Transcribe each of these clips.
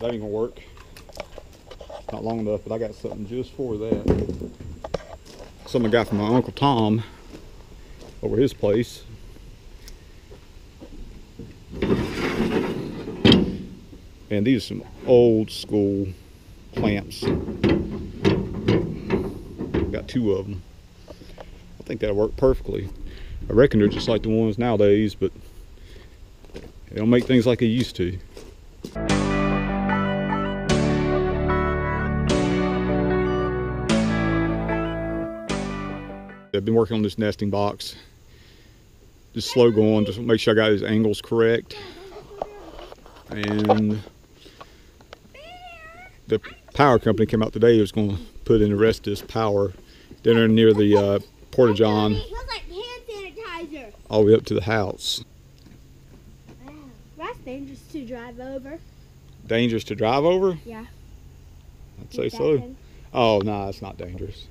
That ain't gonna work. Not long enough, but I got something just for that. Something I got from my Uncle Tom over his place. And these are some old school clamps. Got two of them. I think that'll work perfectly. I reckon they're just like the ones nowadays, but they don't make things like they used to. I've been working on this nesting box, just slow going, just make sure I got his angles correct, and the power company came out today. It was going to put in the rest of this power down near the Porta John, all the way up to the house. Wow, that's dangerous to drive over. Dangerous to drive over? Yeah. I'd say so. Oh no, it's not dangerous.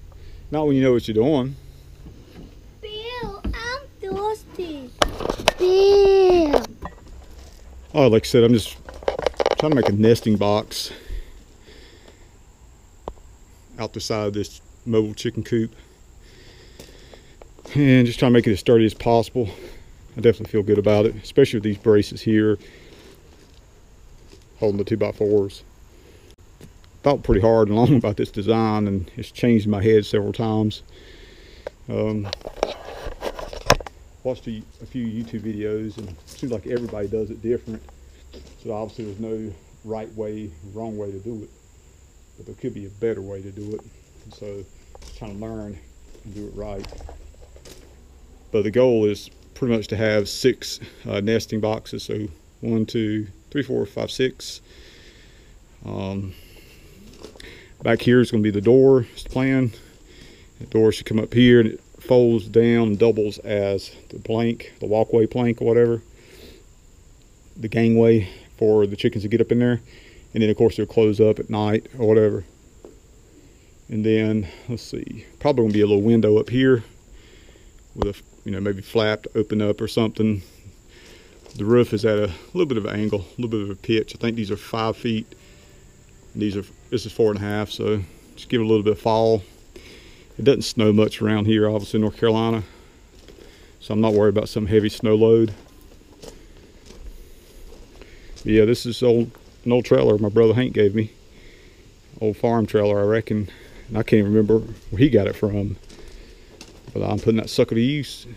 Not when you know what you're doing. Bill, I'm thirsty. Bill. Oh, like I said, I'm just trying to make a nesting box out the side of this mobile chicken coop. And just trying to make it as sturdy as possible. I definitely feel good about it, especially with these braces here holding the 2x4s. Thought pretty hard and long about this design, and it's changed my head several times. Watched a few YouTube videos, and it seems like everybody does it different, so obviously there's no right way, wrong way to do it. but there could be a better way to do it. And so trying to learn and do it right. But the goal is pretty much to have 6 nesting boxes. So 1, 2, 3, 4, 5, 6. Back here is going to be the door. It's the plan. The door should come up here and it folds down, doubles as the plank, the walkway plank or whatever, the gangway for the chickens to get up in there. And then of course they'll close up at night or whatever. And then let's see, probably gonna be a little window up here with a, you know, maybe flap to open up or something. The roof is at a little bit of an angle, a little bit of a pitch. I think these are 5 feet. And these are, this is 4.5, so just give it a little bit of fall. It doesn't snow much around here, obviously, in North Carolina. So I'm not worried about some heavy snow load. But yeah, this is an old trailer my brother Hank gave me. Old farm trailer, I reckon. And I can't remember where he got it from. But I'm putting that sucker to use.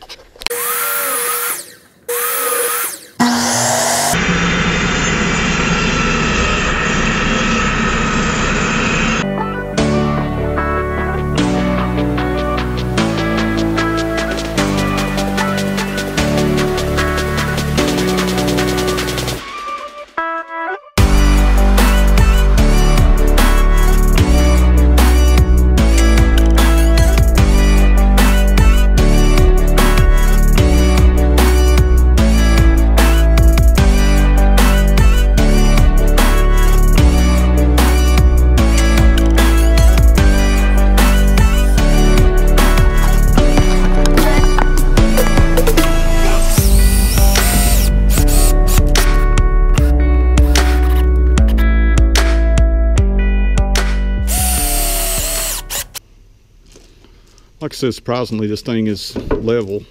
Like I said, surprisingly, this thing is level.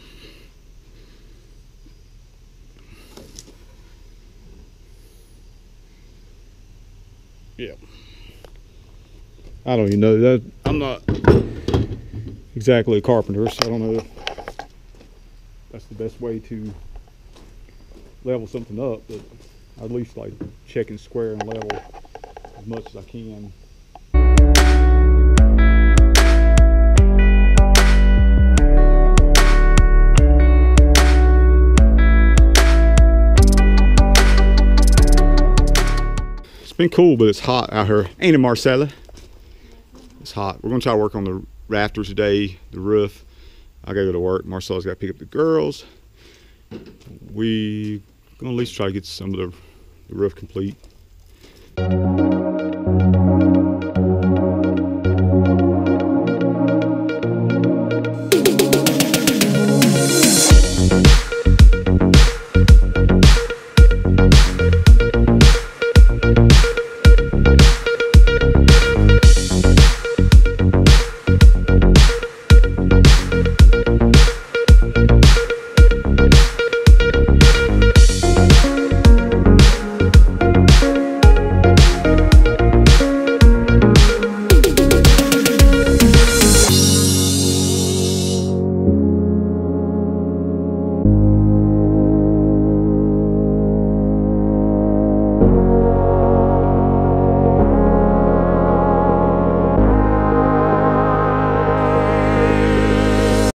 Yeah. I don't even know that. I'm not exactly a carpenter, so I don't know if that's the best way to level something up, but I at least like check and square and level as much as I can. Been cool, but it's hot out here, ain't it, Marcella? It's hot. We're gonna try to work on the rafters today, the roof. I gotta go to work. Marcella's gotta pick up the girls. We're gonna at least try to get some of the roof complete.